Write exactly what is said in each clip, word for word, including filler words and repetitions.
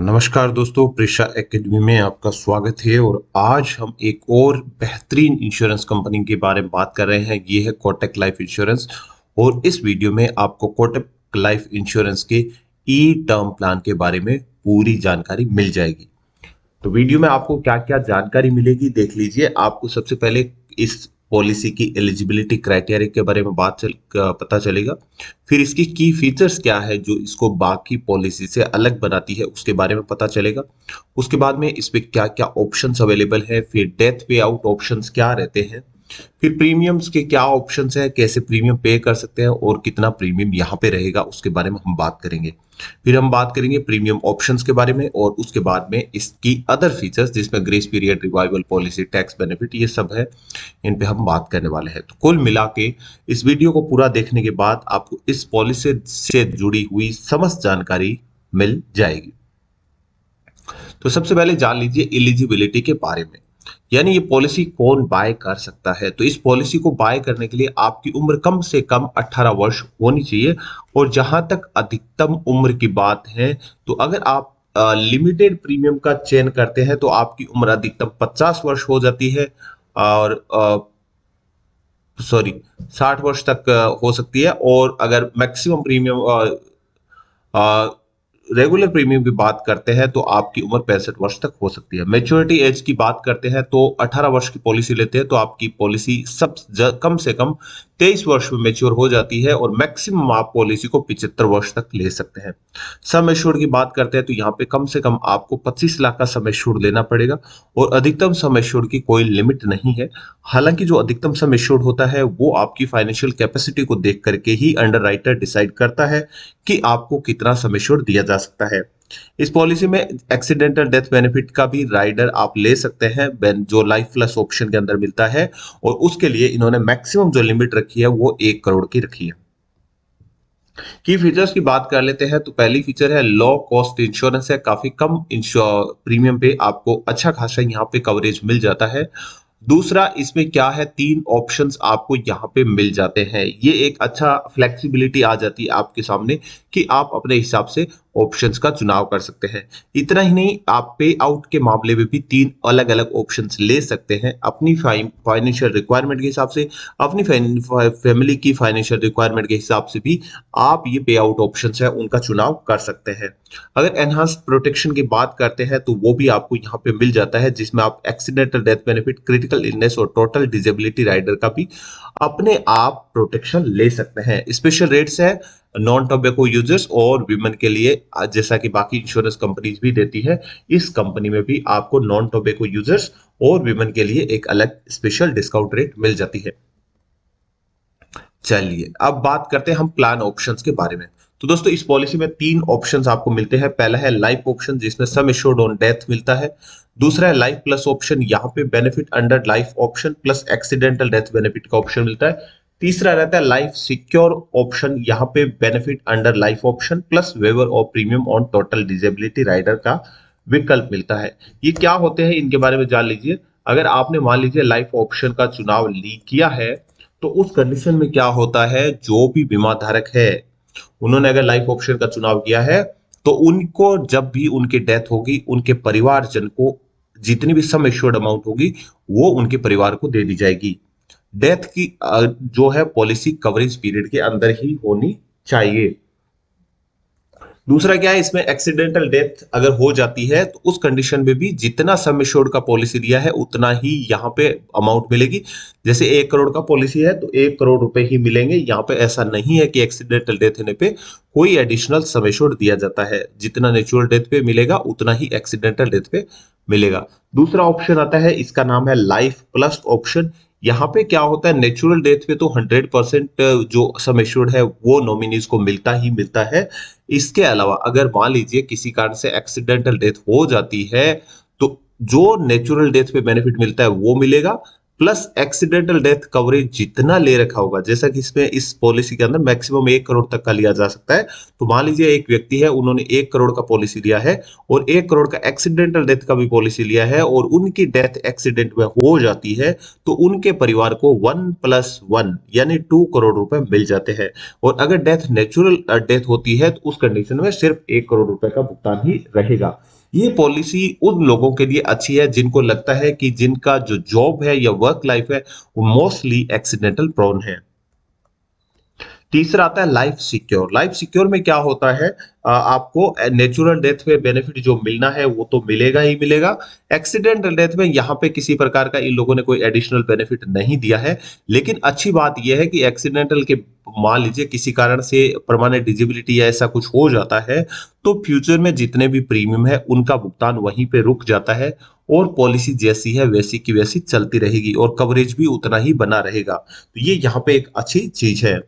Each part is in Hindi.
नमस्कार दोस्तों, प्रिशा एकेडमी में आपका स्वागत है। और आज हम एक और बेहतरीन इंश्योरेंस कंपनी के बारे में बात कर रहे हैं। ये है कोटक लाइफ इंश्योरेंस। और इस वीडियो में आपको कोटक लाइफ इंश्योरेंस के ई टर्म प्लान के बारे में पूरी जानकारी मिल जाएगी। तो वीडियो में आपको क्या क्या जानकारी मिलेगी देख लीजिए। आपको सबसे पहले इस पॉलिसी की एलिजिबिलिटी क्राइटेरिया के बारे में बात चल पता चलेगा, फिर इसकी की फीचर्स क्या है जो इसको बाकी पॉलिसी से अलग बनाती है उसके बारे में पता चलेगा। उसके बाद में इस पर क्या क्या ऑप्शंस अवेलेबल है, फिर डेथ पे आउट ऑप्शंस क्या रहते हैं, फिर प्रीमियम्स के क्या ऑप्शंस हैं, कैसे प्रीमियम पे कर सकते हैं और कितना प्रीमियम यहाँ पे रहेगा उसके बारे में हम बात करेंगे। फिर हम बात करेंगे प्रीमियम ऑप्शंस के बारे में और उसके बाद में इसकी अदर फीचर्स जिसमें grace period, revival policy, tax benefit, ये सब है, इन पे हम बात करने वाले हैं। तो कुल मिला के इस वीडियो को पूरा देखने के बाद आपको इस पॉलिसी से जुड़ी हुई समस्त जानकारी मिल जाएगी। तो सबसे पहले जान लीजिए एलिजिबिलिटी के बारे में, यानी ये पॉलिसी कौन बाय कर सकता है। तो इस पॉलिसी को बाय करने के लिए आपकी उम्र कम से कम अठारह वर्ष होनी चाहिए। और जहां तक अधिकतम उम्र की बात है, तो अगर आप लिमिटेड प्रीमियम का चयन करते हैं तो आपकी उम्र अधिकतम पचास वर्ष हो जाती है और सॉरी साठ वर्ष तक हो सकती है। और अगर मैक्सिमम प्रीमियम आ, आ, रेगुलर प्रीमियम की बात करते हैं तो आपकी उम्र पैंसठ वर्ष तक हो सकती है। मैच्योरिटी एज की बात करते हैं तो अठारह वर्ष की पॉलिसी लेते हैं तो आपकी पॉलिसी सब कम से कम तेईस वर्ष में मैच्योर हो जाती है और मैक्सिमम आप पॉलिसी को पचहत्तर वर्ष तक ले सकते हैं। सम एश्योर्ड की बात करते हैं तो यहाँ पे कम से कम आपको पच्चीस लाख का सम एश्योर्ड लेना पड़ेगा और अधिकतम सम एश्योर्ड की कोई लिमिट नहीं है। हालांकि जो अधिकतम सम एश्योर्ड होता है वो आपकी फाइनेंशियल कैपेसिटी को देख करके ही अंडरराइटर डिसाइड करता है कि आपको कितना सम एश्योर्ड दिया जा सकता है। इस पॉलिसी में एक्सीडेंटल डेथ बेनिफिट का भी राइडर आप ले सकते हैं जो लाइफ प्लस ऑप्शन के अंदर मिलता है, और उसके लिए इन्होंने मैक्सिमम जो लिमिट रखी है वो एक करोड़ की रखी है। की फीचर्स की बात कर लेते हैं तो पहली फीचर है लो कॉस्ट इंश्योरेंस है। काफी कम प्रीमियम पे आपको अच्छा खासा यहाँ पे कवरेज मिल जाता है। दूसरा, इसमें क्या है, तीन ऑप्शंस आपको यहाँ पे मिल जाते हैं। ये एक अच्छा फ्लेक्सिबिलिटी आ जाती है आपके सामने कि आप अपने हिसाब से ऑप्शंस का चुनाव कर सकते हैं। इतना ही नहीं, आप पे आउट के मामले में भी तीन अलग अलग ऑप्शंस ले सकते हैं अपनी फाइनेंशियल रिक्वायरमेंट के हिसाब से, अपनी फैमिली की फाइनेंशियल रिक्वायरमेंट के हिसाब से भी आप ये पे आउट ऑप्शंस है उनका चुनाव कर सकते हैं। अगर एनहांस्ड प्रोटेक्शन की बात करते हैं तो वो भी आपको यहाँ पे मिल जाता है, जिसमें आप accidental death benefit, critical illness और टोटल डिजेबिलिटी राइडर का भी अपने आप प्रोटेक्शन ले सकते हैं। स्पेशल रेट्स है नॉन टोबैको यूजर्स और विमेन के लिए, जैसा कि बाकी इंश्योरेंस कंपनीज भी देती है, इस कंपनी में भी आपको नॉन टोबैको यूजर्स और विमेन के लिए एक अलग स्पेशल डिस्काउंट रेट मिल जाती है। चलिए अब बात करते हैं हम प्लान ऑप्शंस के बारे में। तो दोस्तों इस पॉलिसी में तीन ऑप्शंस आपको मिलते हैं। पहला है लाइफ ऑप्शन जिसमें सम एश्योर्ड ऑन डेथ मिलता है। दूसरा है लाइफ प्लस ऑप्शन, यहाँ पे benefit under life option plus accidental death benefit का ऑप्शन मिलता है। तीसरा रहता है लाइफ सिक्योर ऑप्शन, यहाँ पे benefit under life option plus waiver of premium on total disability rider का विकल्प मिलता है। ये क्या होते हैं इनके बारे में जान लीजिए। अगर आपने मान लीजिए लाइफ ऑप्शन का चुनाव ली किया है तो उस कंडीशन में क्या होता है, जो भी बीमा धारक है उन्होंने अगर लाइफ ऑप्शन का चुनाव किया है तो उनको जब भी उनकी डेथ होगी उनके परिवारजन को जितनी भी सम एश्योर्ड अमाउंट होगी वो उनके परिवार को दे दी जाएगी। डेथ की जो है पॉलिसी कवरेज पीरियड के अंदर ही होनी चाहिए। दूसरा क्या है, इसमें एक्सीडेंटल डेथ अगर हो जाती है तो उस कंडीशन में भी जितना सम एश्योर्ड का पॉलिसी दिया है उतना ही यहाँ पे अमाउंट मिलेगी। जैसे एक करोड़ का पॉलिसी है तो एक करोड़ रुपए ही मिलेंगे। यहाँ पे ऐसा नहीं है कि एक्सीडेंटल डेथ होने पे कोई एडिशनल सम एश्योर्ड दिया जाता है, जितना नेचुरल डेथ पे मिलेगा उतना ही एक्सीडेंटल डेथ पे मिलेगा। दूसरा ऑप्शन आता है, इसका नाम है लाइफ प्लस ऑप्शन। यहाँ पे क्या होता है, नेचुरल डेथ पे तो हंड्रेड परसेंट जो सम एश्योर्ड है वो नॉमिनीज को मिलता ही मिलता है। इसके अलावा अगर मान लीजिए किसी कारण से एक्सीडेंटल डेथ हो जाती है तो जो नेचुरल डेथ पे बेनिफिट मिलता है वो मिलेगा, प्लस एक्सीडेंटल डेथ कवरेज जितना ले रखा होगा, जैसा कि इसमें इस पॉलिसी के अंदर मैक्सिमम एक करोड़ तक का लिया जा सकता है। तो मान लीजिए एक व्यक्ति है, उन्होंने एक करोड़ का पॉलिसी लिया है और एक करोड़ का एक्सीडेंटल डेथ का भी पॉलिसी लिया है और उनकी डेथ एक्सीडेंट में हो जाती है, तो उनके परिवार को वन प्लस वन यानी टू करोड़ रुपए मिल जाते हैं। और अगर डेथ नेचुरल डेथ होती है तो उस कंडीशन में सिर्फ एक करोड़ रुपए का भुगतान ही रहेगा। ये पॉलिसी उन लोगों के लिए अच्छी है जिनको लगता है कि जिनका जो जॉब है या वर्क लाइफ है वो मोस्टली एक्सीडेंटल प्रोन है। तीसरा आता है लाइफ सिक्योर। लाइफ सिक्योर में क्या होता है, आपको नेचुरल डेथ में बेनिफिट जो मिलना है वो तो मिलेगा ही मिलेगा। एक्सीडेंटल डेथ में यहाँ पे किसी प्रकार का इन लोगों ने कोई एडिशनल बेनिफिट नहीं दिया है, लेकिन अच्छी बात यह है कि एक्सीडेंटल के मान लीजिए किसी कारण से परमानेंट डिसेबिलिटी या ऐसा कुछ हो जाता है तो फ्यूचर में जितने भी प्रीमियम है उनका भुगतान वहीं पे रुक जाता है और पॉलिसी जैसी है वैसी की वैसी चलती रहेगी और कवरेज भी उतना ही बना रहेगा। तो ये यहाँ पे एक अच्छी चीज है।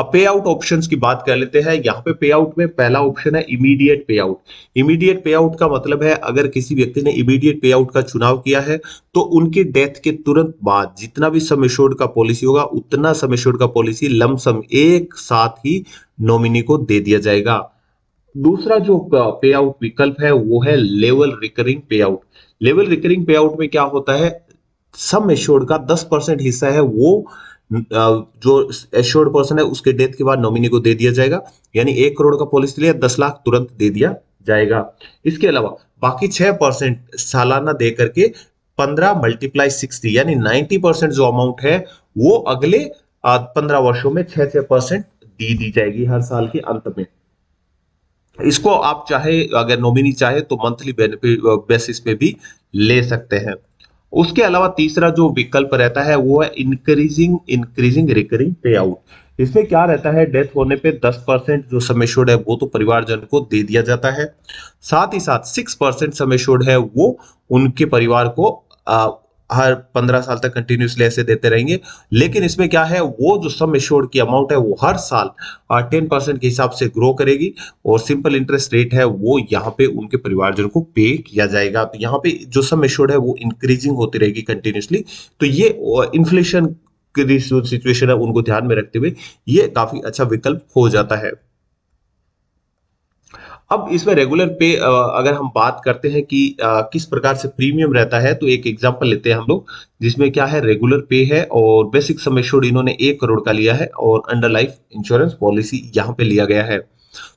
अब पे आउट ऑप्शंस की बात कर लेते हैं। यहाँ पे पे आउट में पहला ऑप्शन है इमीडिएट पे आउट। इमीडिएट पे आउट का मतलब है अगर किसी व्यक्ति ने इमीडिएट पे आउट का चुनाव किया है तो उनकी डेथ के तुरंत बाद जितना भी सम एश्योर्ड का पॉलिसी होगा उतना सम एश्योर्ड का पॉलिसी लमसम एक साथ ही नॉमिनी को दे दिया जाएगा। दूसरा जो पे आउट विकल्प है वो है level recurring pay out. Level recurring pay out में क्या होता है, सम एश्योर्ड का दस परसेंट हिस्सा है वो जो एश्योर्ड पर्सन है उसके डेथ के बाद नॉमिनी को दे दिया जाएगा, यानी एक करोड़ का पॉलिसी लिया दस लाख तुरंत दे दिया जाएगा। इसके अलावा बाकी छह परसेंट सालाना दे करके पंद्रह मल्टीप्लाई सिक्सटी यानी नाइन्टी परसेंट जो अमाउंट है वो अगले पंद्रह वर्षों में छह छह परसेंट दी दी जाएगी हर साल के अंत में। इसको आप चाहे अगर नॉमिनी चाहे तो मंथली बेनिफिट बेसिस पे भी ले सकते हैं। उसके अलावा तीसरा जो विकल्प रहता है वो है increasing increasing recurring pay out. इसमें क्या रहता है, डेथ होने पे दस परसेंट जो सम एश्योर्ड है वो तो परिवारजन को दे दिया जाता है, साथ ही साथ सिक्स परसेंट सम एश्योर्ड है वो उनके परिवार को आ, हर पंद्रह साल तक कंटिन्यूसली ऐसे देते रहेंगे। लेकिन इसमें क्या है, वो जो सम एश्योर्ड की अमाउंट है वो हर साल टेन परसेंट के हिसाब से ग्रो करेगी और सिंपल इंटरेस्ट रेट है वो यहाँ पे उनके परिवारजन को पे किया जाएगा। तो यहाँ पे जो सम एश्योर्ड है वो इंक्रीजिंग होती रहेगी कंटिन्यूसली। तो ये इन्फ्लेशन की सिचुएशन है उनको ध्यान में रखते हुए ये काफी अच्छा विकल्प हो जाता है। अब इसमें रेगुलर पे अगर हम बात करते हैं कि किस प्रकार से प्रीमियम रहता है, तो एक एग्जांपल लेते हैं हम लोग जिसमें क्या है रेगुलर पे है और बेसिक सम एश्योर्ड इन्होंने एक करोड़ का लिया है और अंडर लाइफ इंश्योरेंस पॉलिसी यहाँ पे लिया गया है।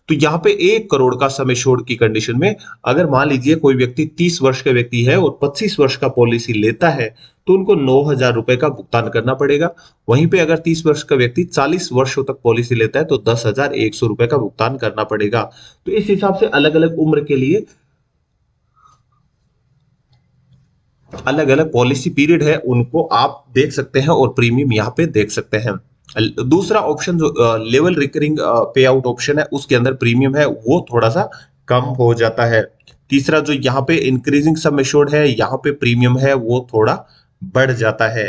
तो यहाँ पे एक करोड़ का सम एश्योर्ड की कंडीशन में अगर मान लीजिए कोई व्यक्ति तीस वर्ष का व्यक्ति है और पच्चीस वर्ष का पॉलिसी लेता है तो उनको नौ हजार रुपए का भुगतान करना पड़ेगा। वहीं पे अगर तीस वर्ष का व्यक्ति चालीस वर्षों तक पॉलिसी लेता है तो दस हजार एक सौ रुपए का भुगतान करना पड़ेगा। तो इस हिसाब से अलग अलग उम्र के लिए अलग अलग पॉलिसी पीरियड है उनको आप देख सकते हैं और प्रीमियम यहाँ पे देख सकते हैं। दूसरा ऑप्शन जो level recurring pay out option है उसके अंदर प्रीमियम है वो थोड़ा सा कम हो जाता है। तीसरा जो यहाँ पे इंक्रीजिंग सम एश्योर्ड है यहाँ पे प्रीमियम है वो थोड़ा बढ़ जाता है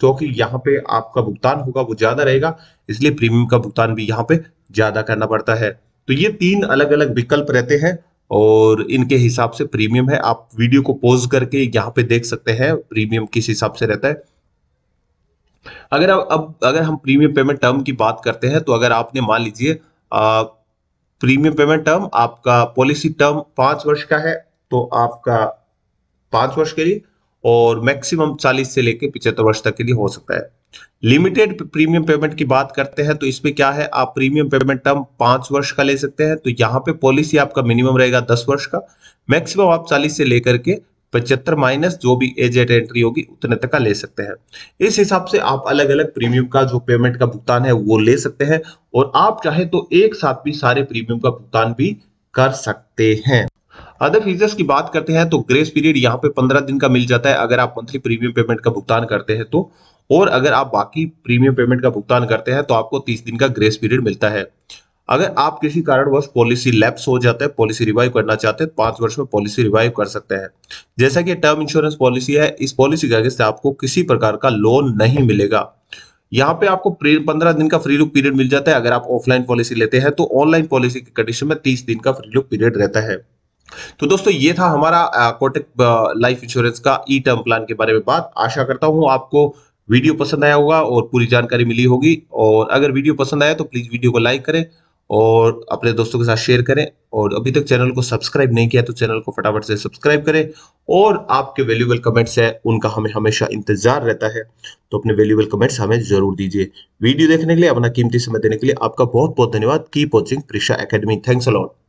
क्योंकि तो यहाँ पे आपका भुगतान होगा वो ज्यादा रहेगा, इसलिए प्रीमियम का भुगतान भी यहाँ पे ज्यादा करना पड़ता है। तो ये तीन अलग अलग विकल्प रहते हैं और इनके हिसाब से प्रीमियम है। आप वीडियो को पॉज करके यहाँ पे देख सकते हैं प्रीमियम किस हिसाब से रहता है। अगर अब अब अगर हम प्रीमियम पेमेंट टर्म की बात करते हैं तो अगर आपने मान लीजिए प्रीमियम पेमेंट टर्म आपका पॉलिसी टर्म पांच वर्ष का है तो आपका पांच वर्ष के लिए और मैक्सिमम चालीस से लेकर पिछहत्तर वर्ष तक के लिए हो सकता है। लिमिटेड प्रीमियम पेमेंट की बात करते हैं तो इसमें क्या है, आप प्रीमियम पेमेंट टर्म पांच वर्ष का ले सकते हैं। तो यहाँ पे पॉलिसी आपका मिनिमम रहेगा दस वर्ष का, मैक्सिमम आप चालीस से लेकर के पचहत्तर माइनस जो भी एज एट एंट्री होगी उतने तक का ले सकते हैं। इस हिसाब से आप अलग अलग प्रीमियम का जो पेमेंट का भुगतान है वो ले सकते हैं और आप चाहे तो एक साथ भी सारे प्रीमियम का भुगतान भी कर सकते हैं। अदर फीचर्स की बात करते हैं तो ग्रेस पीरियड यहाँ पे पंद्रह दिन का मिल जाता है अगर आप मंथली प्रीमियम पेमेंट का भुगतान करते हैं तो, और अगर आप बाकी प्रीमियम पेमेंट का भुगतान करते हैं तो आपको तीस दिन का ग्रेस पीरियड मिलता है। अगर आप किसी कारणवश पॉलिसी लैप्स हो जाता है, पॉलिसी रिवाइव करना चाहते हैं, पांच वर्ष में पॉलिसी रिवाइव कर सकते हैं। जैसा कि टर्म इंश्योरेंस पॉलिसी है, इस पॉलिसी के अगेंस्ट आपको किसी प्रकार का लोन नहीं मिलेगा। यहाँ पे आपको पंद्रह दिन का फ्री लुक पीरियड मिल जाता है अगर आप ऑफलाइन पॉलिसी लेते हैं तो, ऑनलाइन पॉलिसी की कंडीशन में तीस दिन का फ्री लुक पीरियड रहता है। तो दोस्तों ये था हमारा कोटक लाइफ इंश्योरेंस का ई टर्म प्लान के बारे में बात। आशा करता हूं आपको वीडियो पसंद आया होगा और पूरी जानकारी मिली होगी, और अगर वीडियो पसंद आया तो प्लीज वीडियो को लाइक करें और अपने दोस्तों के साथ शेयर करें, और अभी तक चैनल को सब्सक्राइब नहीं किया तो चैनल को फटाफट से सब्सक्राइब करें। और आपके वैल्यूएबल कमेंट्स हैं, उनका हमें हमेशा इंतजार रहता है, तो अपने वैल्यूएबल कमेंट्स हमें जरूर दीजिए। वीडियो देखने के लिए, अपना कीमती समय देने के लिए आपका बहुत बहुत धन्यवाद। Keep watching Prisha academy. Thanks a lot.